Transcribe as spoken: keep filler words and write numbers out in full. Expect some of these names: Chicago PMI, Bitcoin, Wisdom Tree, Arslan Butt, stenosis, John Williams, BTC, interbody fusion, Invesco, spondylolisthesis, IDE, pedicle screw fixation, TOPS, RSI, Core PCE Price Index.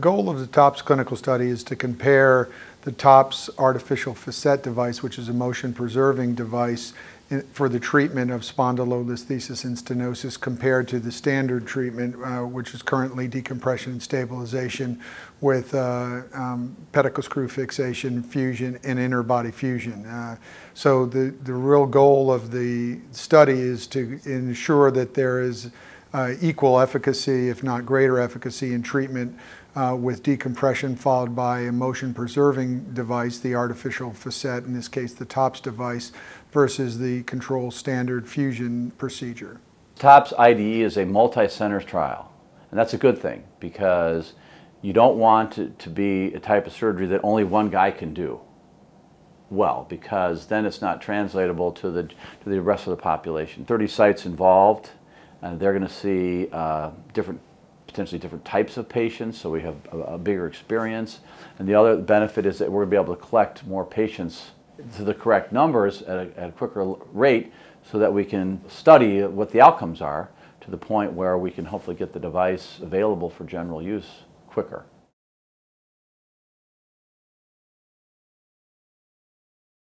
goal of the TOPS clinical study is to compare the TOPS artificial facet device, which is a motion-preserving device in, for the treatment of spondylolisthesis and stenosis, compared to the standard treatment, uh, which is currently decompression and stabilization with uh, um, pedicle screw fixation, fusion, and interbody fusion. Uh, so the, the real goal of the study is to ensure that there is Uh, equal efficacy, if not greater efficacy, in treatment uh, with decompression followed by a motion-preserving device, the artificial facet, in this case the TOPS device, versus the control standard fusion procedure. TOPS I D E is a multi-center trial, and that's a good thing because you don't want it to be a type of surgery that only one guy can do well, because then it's not translatable to the, to the rest of the population. thirty sites involved. And they're going to see uh, different, potentially different types of patients, so we have a, a bigger experience. And the other benefit is that we're going to be able to collect more patients to the correct numbers at a, at a quicker rate, so that we can study what the outcomes are to the point where we can hopefully get the device available for general use quicker.